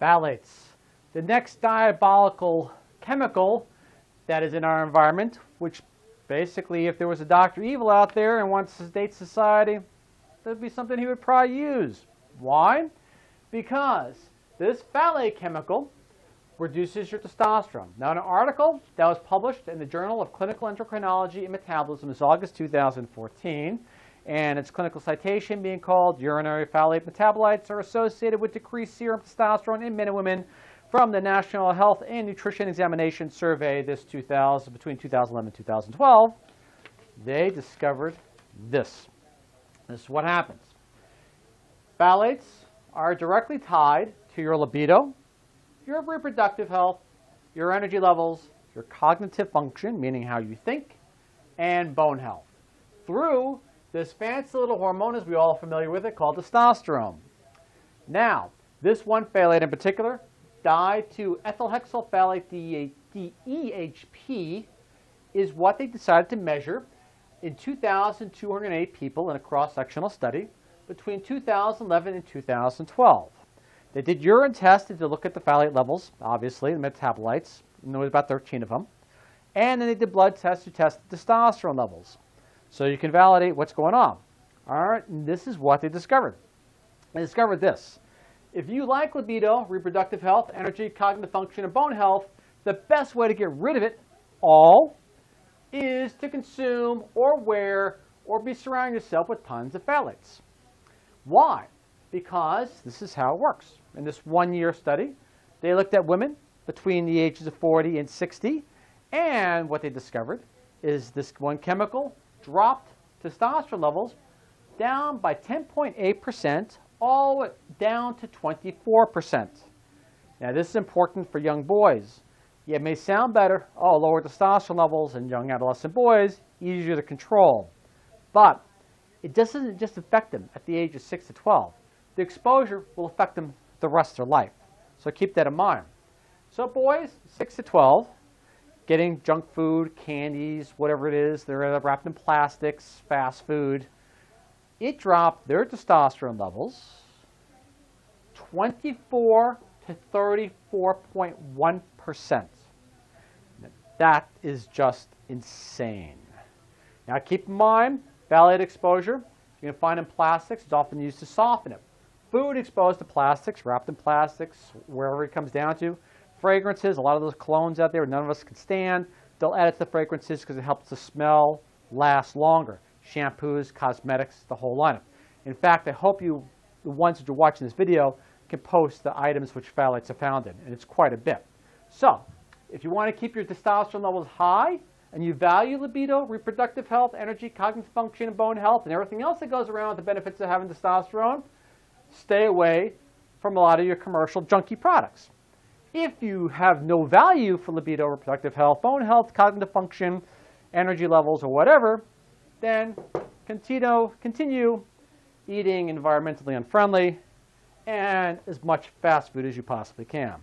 phthalates. The next diabolical chemical that is in our environment, which basically if there was a Dr. Evil out there and wants to date society, that'd be something he would probably use. Why? Because this phthalate chemical reduces your testosterone. Now, in an article that was published in the Journal of Clinical Endocrinology and Metabolism is August 2014, and its clinical citation being called "Urinary Phthalate Metabolites Are Associated with Decreased Serum Testosterone in Men and Women" from the National Health and Nutrition Examination Survey between 2011 and 2012, they discovered this. This is what happens. Phthalates are directly tied to your libido, your reproductive health, your energy levels, your cognitive function, meaning how you think, and bone health, through this fancy little hormone, as we all are familiar with it, called testosterone. Now, this one phthalate in particular, di-(2-ethylhexyl) phthalate, DEHP, is what they decided to measure in 2,208 people in a cross-sectional study between 2011 and 2012. They did urine tests to look at the phthalate levels, obviously, the metabolites, and there was about 13 of them. And then they did blood tests to test the testosterone levels, so you can validate what's going on. All right, and this is what they discovered. They discovered this. If you like libido, reproductive health, energy, cognitive function, and bone health, the best way to get rid of it all is to consume or wear or be surrounding yourself with tons of phthalates. Why? Because this is how it works. In this one-year study, they looked at women between the ages of 40 and 60, and what they discovered is this one chemical dropped testosterone levels down by 10.8%, all down to 24%. Now, this is important for young boys. It may sound better, oh, lower testosterone levels in young adolescent boys, easier to control. But it doesn't just affect them at the age of 6 to 12. The exposure will affect them the rest of their life. So keep that in mind. So boys, 6 to 12, getting junk food, candies, whatever it is, they're wrapped in plastics, fast food. It dropped their testosterone levels 24 to 34.1%. That is just insane. Now keep in mind, phthalate exposure, you can find in plastics, it's often used to soften it. Food exposed to plastics, wrapped in plastics, wherever it comes down to. Fragrances, a lot of those colognes out there none of us can stand, they'll add it to the fragrances because it helps the smell last longer. Shampoos, cosmetics, the whole lineup. In fact, I hope you, the ones that are watching this video, can post the items which phthalates are found in, and it's quite a bit. So, if you want to keep your testosterone levels high, and you value libido, reproductive health, energy, cognitive function, and bone health, and everything else that goes around with the benefits of having testosterone, stay away from a lot of your commercial junky products. If you have no value for libido, reproductive health, bone health, cognitive function, energy levels, or whatever, then continue eating environmentally unfriendly and as much fast food as you possibly can.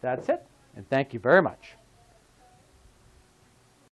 That's it, and thank you very much.